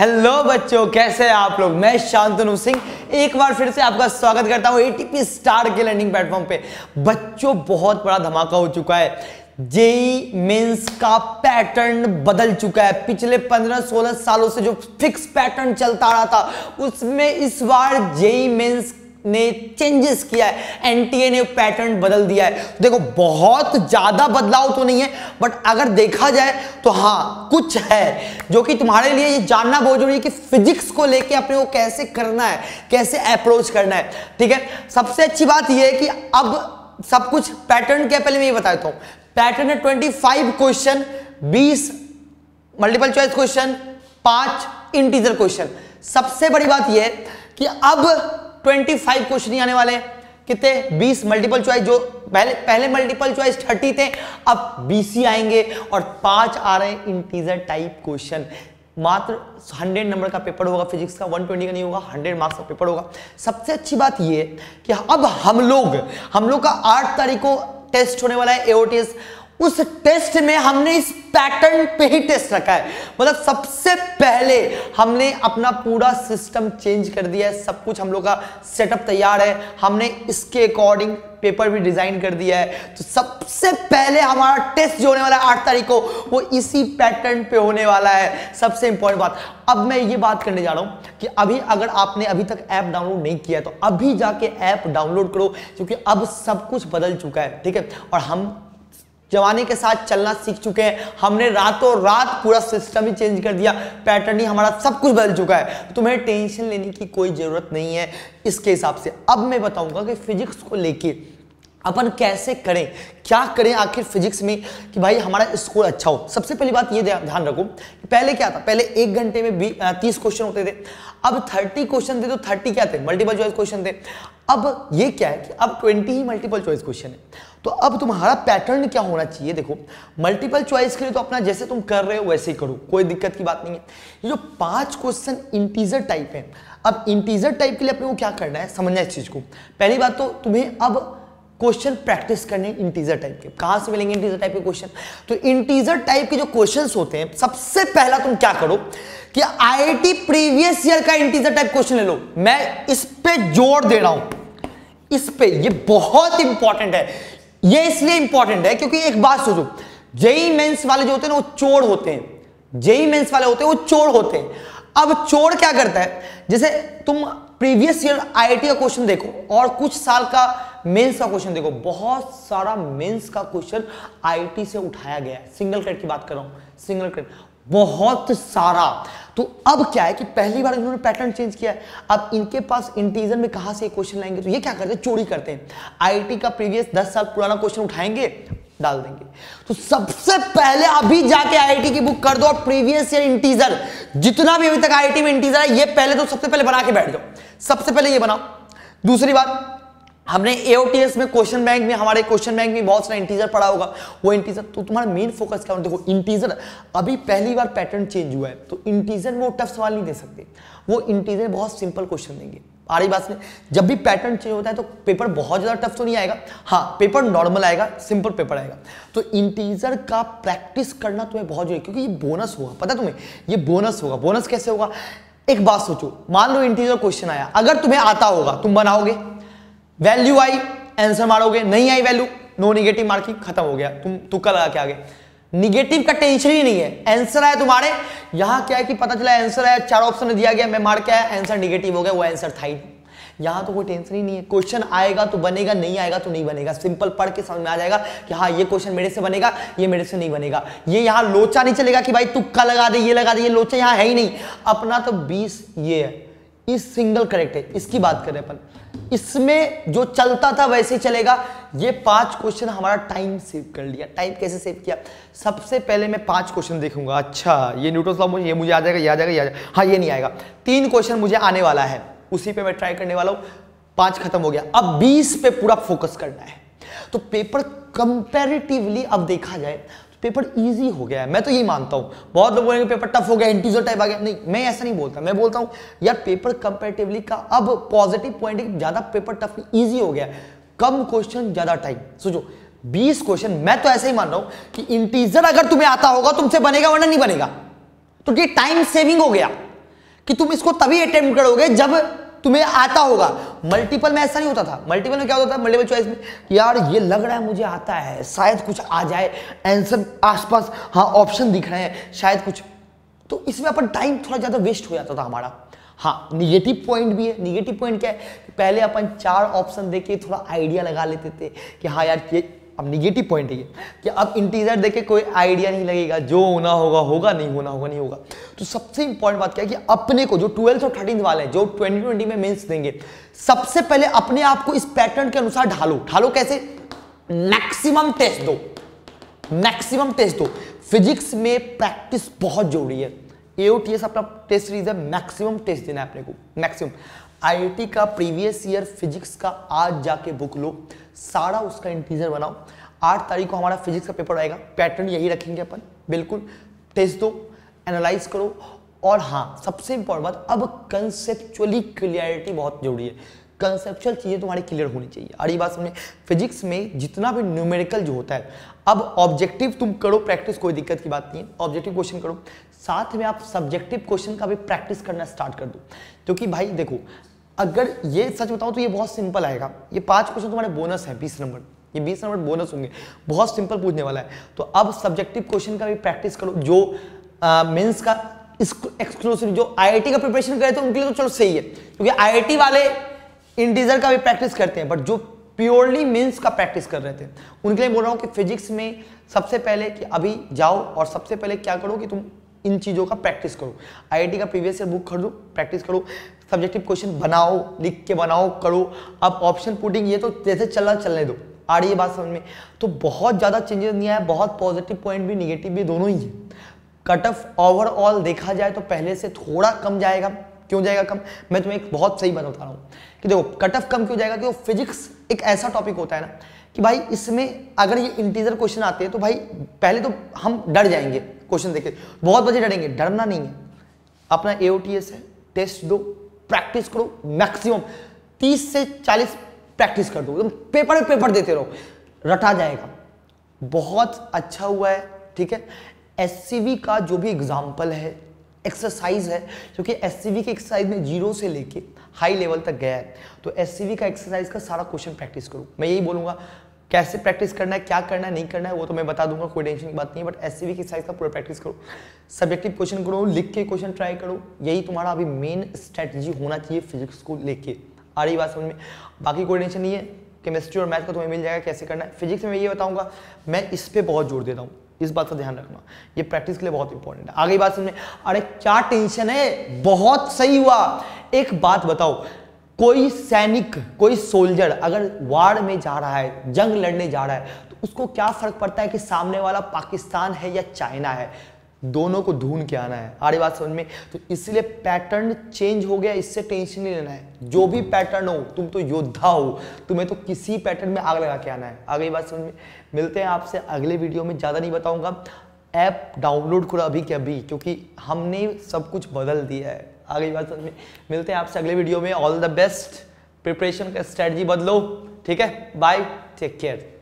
Hello बच्चों, कैसे हैं आप लोग। मैं शांतनु सिंह एक बार फिर से आपका स्वागत करता हूं एटीपी स्टार के लर्निंग प्लेटफॉर्म पे। बच्चों, बहुत बड़ा धमाका हो चुका है। जेईई मेंस का पैटर्न बदल चुका है। पिछले 15-16 सालों से जो फिक्स पैटर्न चलता रहा था उसमें इस बार जेईई मेंस ने चेंजेस किया है। एनटीए ने पैटर्न बदल दिया है। देखो, बहुत ज्यादा बदलाव तो नहीं है, बट अगर देखा जाए तो हाँ कुछ है जो कि तुम्हारे लिए ये जानना बहुत जरूरी है कि फिजिक्स को लेके अपने को कैसे करना है, कैसे अप्रोच करना है। ठीक है, सबसे अच्छी बात यह है कि अब सब कुछ पैटर्न क्या, पहले मैं ये बता देता हूँ। पैटर्न है 25 question, 20 multiple choice question, 5 integer question. सबसे बड़ी बात यह है कि अब 25 क्वेश्चन ही आने वाले हैं। कितने? 20 मल्टीपल चॉइस। जो पहले मल्टीपल चॉइस 30 थे, अब 20 ही आएंगे और 5 आ रहे हैं इंटीजर टाइप क्वेश्चन। मात्र 100 नंबर का पेपर होगा फिजिक्स का, 120 का नहीं होगा, 100 मार्क्स का पेपर होगा। सबसे अच्छी बात ये कि अब हम लोग का 8 तारीख को टेस्ट होने वाला है, एओटीएस। उस टेस्ट में हमने इस पैटर्न पे ही टेस्ट रखा है। मतलब सबसे पहले हमने अपना पूरा सिस्टम चेंज कर दिया है। सब कुछ हम लोग का सेटअप तैयार है। हमने इसके अकॉर्डिंग पेपर भी डिजाइन कर दिया है। तो सबसे पहले हमारा टेस्ट जो होने वाला है 8 तारीख को, वो इसी पैटर्न पे होने वाला है। सबसे इंपॉर्टेंट बात अब मैं ये बात करने जा रहा हूं कि अभी अगर आपने अभी तक ऐप डाउनलोड नहीं किया तो अभी जाके ऐप डाउनलोड करो, क्योंकि अब सब कुछ बदल चुका है। ठीक है, और हम जमाने के साथ चलना सीख चुके हैं। हमने रातों रात पूरा सिस्टम ही चेंज कर दिया, पैटर्न ही हमारा सब कुछ बदल चुका है। तुम्हें टेंशन लेने की कोई ज़रूरत नहीं है इसके हिसाब से। अब मैं बताऊंगा कि फिजिक्स को लेके अपन कैसे करें, क्या करें आखिर फिजिक्स में कि भाई हमारा स्कोर अच्छा हो। सबसे पहली बात ये ध्यान रखो, पहले क्या था, पहले 1 घंटे में 30 क्वेश्चन होते थे। अब 30 क्वेश्चन थे, तो 30 क्या थे, मल्टीपल चॉइस क्वेश्चन थे। अब ये क्या है कि अब 20 ही मल्टीपल चॉइस क्वेश्चन है। तो अब तुम्हारा पैटर्न क्या होना चाहिए? देखो, मल्टीपल चॉइस के लिए तो अपना जैसे तुम कर रहे हो वैसे ही करो, कोई दिक्कत की बात नहीं है। ये जो 5 क्वेश्चन इंटीजर टाइप है, अब इंटीजर टाइप के लिए अपने को क्या करना है, समझना है इस चीज को। पहली बात तो तुम्हें अब क्वेश्चन प्रैक्टिस करने इंटीजर टाइप के। कहाँ से मिलेंगे इंटीजर टाइप के क्वेश्चन? तो इंटीजर टाइप के जो क्वेश्चंस होते हैं, सबसे पहला तुम क्या करो कि आईआईटी प्रीवियस ईयर का इंटीजर टाइप क्वेश्चन ले लो। मैं इस पे जोर दे रहा हूं, इस पे, ये बहुत इंपॉर्टेंट है। ये इसलिए इंपॉर्टेंट है क्योंकि एक बात सोचो, जेईई मेंस वाले जो होते हैं ना वो चोर होते हैं। जेईई मेंस वाले होते हैं वो चोर होते हैं। अब चोर क्या करता है, जैसे तुम प्रीवियस ईयर आईआईटी का क्वेश्चन देखो और कुछ साल का मेंस का क्वेश्चन देखो, बहुत सारा मेंस का क्वेश्चन आईआईटी से उठाया गया है। सिंगल क्रेड की बात कर रहा हूं, सिंगल क्रेड बहुत सारा। तो अब क्या है कि पहली बार इन्होंने पैटर्न चेंज किया है। अब इनके पास इंटीजर में कहां से क्वेश्चन लाएंगे? तो ये क्या करते हैं, चोरी करते हैं। आईआईटी का प्रीवियस 10 साल पुराना क्वेश्चन उठाएंगे, डाल देंगे। तो सबसे पहले अभी जाके आईआईटी की बुक कर दो और प्रीवियस ईयर इंटीजर जितना भी अभी तक आईआईटी में इंटीजर है, ये पहले तो सबसे पहले बना के बैठ जाओ। सबसे पहले ये बनाओ। दूसरी बात, हमने एओटीएस में क्वेश्चन बैंक में, हमारे क्वेश्चन बैंक में बहुत सारा इंटीजर पड़ा होगा, वो इंटीजर। तो तुम्हारा मेन फोकस क्या होना, देखो इंटीजर अभी पहली बार पैटर्न चेंज हुआ है, तो इंटीजर में वो टफ सवाल नहीं दे सकते। वो इंटीजर बहुत सिंपल क्वेश्चन देंगे। आ रही बात में, जब भी पैटर्न चेंज होता है तो पेपर बहुत ज़्यादा टफ तो नहीं आएगा, हाँ पेपर नॉर्मल आएगा, सिंपल पेपर आएगा। तो इंटीजर का प्रैक्टिस करना तुम्हें बहुत जरूरी है, क्योंकि ये बोनस होगा। पता तुम्हें ये बोनस होगा। बोनस कैसे होगा, एक बात सोचो, मान लो इंटीजर क्वेश्चन आया, अगर तुम्हें आता होगा तुम बनाओगे, वैल्यू आई आंसर मारोगे, नहीं आई वैल्यू नो नेगेटिव मार्किंग, खत्म हो गया, तुम तुक्का लगा के आगे। निगेटिव का टेंशन ही नहीं है, आंसर आया तुम्हारे। यहाँ क्या है कि पता चला आंसर आया, 4 ऑप्शन दिया गया, मैं मार के आया, आंसर निगेटिव हो गया, वो आंसर था ही। यहाँ तो कोई टेंशन ही नहीं है, क्वेश्चन आएगा तो बनेगा, नहीं आएगा तो नहीं बनेगा। सिंपल पढ़ के समझ में आ जाएगा कि हाँ ये क्वेश्चन मेरे से बनेगा, ये मेरे से नहीं बनेगा। ये यहाँ लोचा नहीं चलेगा कि भाई तुक्का लगा दे, ये लगा दे, ये लोचा यहाँ है ही नहीं। अपना तो 20 ये है, इस सिंगल करेक्ट है, इसकी बात करें अपन, इसमें जो चलता था वैसे चलेगा। ये 5 क्वेश्चन हमारा टाइम सेव कर लिया। टाइम कैसे सेव किया, सबसे पहले मैं 5 क्वेश्चन देखूंगा। अच्छा ये न्यूटन लॉ मुझे आ जाएगा, ये आ जाएगा, ये आ जाएगा, हाँ ये नहीं आएगा। 3 क्वेश्चन मुझे आने वाला है, उसी पे मैं ट्राई करने वाला हूँ। 5 खत्म हो गया, अब 20 पे पूरा फोकस करना है। तो पेपर कंपेरेटिवली अब देखा जाए पेपर इजी हो गया है, मैं तो यही मानता हूँ। बहुत लोग बोलेंगे पेपर टफ हो गया, इंटीजर टाइप आ गया, नहीं मैं ऐसा नहीं बोलता। मैं बोलता हूँ यार पेपर कंपैरेटिवली का अब पॉजिटिव पॉइंट है कि ज़्यादा पेपर टफ नहीं, ईजी हो गया, कम क्वेश्चन ज़्यादा टाइम। सोचो 20 क्वेश्चन, मैं तो ऐसा ही मान रहा हूँ कि इंटीजर अगर तुम्हें आता होगा तुमसे बनेगा, वरना नहीं बनेगा। तो ये टाइम सेविंग हो गया। कि तुम इसको तभी अटेम्प्ट करोगे जब तुम्हें आता होगा। मल्टीपल में ऐसा नहीं होता था। मल्टीपल में क्या होता था, मल्टीपल चॉइस में यार ये लग रहा है मुझे आता है, शायद कुछ आ जाए आंसर आसपास, हाँ ऑप्शन दिख रहे हैं शायद कुछ, तो इसमें अपन टाइम थोड़ा ज़्यादा वेस्ट हो जाता था हमारा। हाँ निगेटिव पॉइंट भी है। निगेटिव पॉइंट क्या है कि पहले अपन चार ऑप्शन देके थोड़ा आइडिया लगा लेते थे कि हाँ यार ये, अब निगेटिव पॉइंट है ये कि अब इंटीजर देके कोई आइडिया नहीं लगेगा, जो होना होगा होगा, नहीं होना होगा नहीं होगा। तो सबसे इंपॉर्टेंट बात क्या है कि अपने को जो 12th और 13th वाले हैं जो 2020 में मेंस देंगे, सबसे पहले अपने आप को इस पैटर्न के अनुसार ढालो। ढालो कैसे, मैक्सिमम टेस्ट दो, मैक्सिमम टेस्ट दो। फिजिक्स में प्रैक्टिस बहुत जरूरी है। एओटीएस अपना टेस्ट सीरीज है, मैक्सिमम टेस्ट देना है अपने को, मैक्सिमम। आईआईटी का प्रीवियस ईयर फिजिक्स का आज जाके बुक लो, सारा उसका इंटीजर बनाओ। 8 तारीख को हमारा फिजिक्स का पेपर आएगा, पैटर्न यही रखेंगे अपन, बिल्कुल टेस्ट दो, एनालाइज करो। और हाँ सबसे इंपॉर्टेंट बात, अब कंसेप्चुअली क्लियरिटी बहुत जरूरी है। कंसेप्चुअल चीज़ें तुम्हारी क्लियर होनी चाहिए। और ये बात समझे, फिजिक्स में जितना भी न्यूमेरिकल जो होता है, अब ऑब्जेक्टिव तुम करो प्रैक्टिस, कोई दिक्कत की बात नहीं है, ऑब्जेक्टिव क्वेश्चन करो, साथ में आप सब्जेक्टिव क्वेश्चन का भी प्रैक्टिस करना स्टार्ट कर दो। क्योंकि भाई देखो अगर ये सच बताऊँ तो ये बहुत सिंपल आएगा, ये 5 क्वेश्चन तुम्हारे बोनस है, 20 नंबर, ये 20 नंबर बोनस होंगे, बहुत सिंपल पूछने वाला है। तो अब सब्जेक्टिव क्वेश्चन का भी प्रैक्टिस करो, जो मेंस का एक्सक्लूसिव जो आईआईटी का प्रिपरेशन करे थे उनके लिए तो चलो सही है, क्योंकि आईआईटी वाले इंटीजर का भी प्रैक्टिस करते हैं, बट जो प्योरली मेंस का प्रैक्टिस कर रहे थे उनके लिए बोल रहा हूँ कि फिजिक्स में सबसे पहले कि अभी जाओ और सबसे पहले क्या करो कि तुम इन चीज़ों का प्रैक्टिस करो। आईआईटी का प्रीवियस ईयर बुक खरीदो, प्रैक्टिस करो, सब्जेक्टिव क्वेश्चन बनाओ, लिख के बनाओ, करो। अब ऑप्शन पुटिंग ये तो जैसे चलना चलने दो। आ रही है बात समझ में? तो बहुत ज़्यादा चेंजेस नहीं आया, बहुत पॉजिटिव पॉइंट भी निगेटिव भी दोनों ही है। कट ऑफ ओवरऑल देखा जाए तो पहले से थोड़ा कम जाएगा। क्यों जाएगा कम? मैं तुम्हें एक बहुत सही बात बता रहा हूँ कि देखो कट ऑफ कम क्यों जाएगा, क्योंकि फिजिक्स एक ऐसा टॉपिक होता है ना कि भाई इसमें अगर ये इंटीजर क्वेश्चन आते हैं तो भाई पहले तो हम डर जाएंगे, क्वेश्चन देखे बहुत बच्चे डरेंगे। डरना नहीं है, अपना एओटीएस है, टेस्ट दो, प्रैक्टिस करो, मैक्सिमम 30 से 40 प्रैक्टिस कर दो, एकदम पेपर पेपर देते रहो, रटा जाएगा। बहुत अच्छा हुआ है, ठीक है। एससीवी का जो भी एग्जाम्पल है, एक्सरसाइज है, क्योंकि एससीवी के एक्सरसाइज में 0 से लेके हाई लेवल तक गया है, तो एससीवी का एक्सरसाइज का सारा क्वेश्चन प्रैक्टिस करो। मैं यही बोलूँगा कैसे प्रैक्टिस करना है, क्या करना है, नहीं करना है, वो तो मैं बता दूंगा, कोई टेंशन की बात नहीं है, बट एससीवी के एक्सरसाइज का पूरा प्रैक्टिस करो, सब्जेक्टिव क्वेश्चन करो, लिख के क्वेश्चन ट्राई करो। यही तुम्हारा अभी मेन स्ट्रैटेजी होना चाहिए फिजिक्स को लेके। आ रही बात समझ में? बाकी कोई टेंशन नहीं है, केमिस्ट्री और मैथ का तुम्हें मिल जाएगा कैसे करना है। फिजिक्स में मैं ये बताऊँगा, मैं इस पर बहुत जोर देता हूँ, इस बात का ध्यान रखना, ये प्रैक्टिस के लिए बहुत इंपॉर्टेंट है। आगे बात सुनने, अरे क्या टेंशन है, बहुत सही हुआ। एक बात बताओ, कोई सैनिक, कोई सोल्जर अगर वार में जा रहा है, जंग लड़ने जा रहा है, तो उसको क्या फर्क पड़ता है कि सामने वाला पाकिस्तान है या चाइना है, दोनों को ढूंढ के आना है। आगे बात समझ में? तो इसलिए पैटर्न चेंज हो गया, इससे टेंशन नहीं लेना है। जो भी पैटर्न हो, तुम तो योद्धा हो, तुम्हें तो किसी पैटर्न में आग लगा के आना है। आगे बात समझ में? मिलते हैं आपसे अगले वीडियो में, ज़्यादा नहीं बताऊंगा। ऐप डाउनलोड करो अभी के अभी, क्योंकि हमने सब कुछ बदल दिया है। आगे बात समझ में? मिलते हैं आपसे अगले वीडियो में। ऑल द बेस्ट, प्रिपरेशन का स्ट्रैटेजी बदलो, ठीक है। Bye, take care.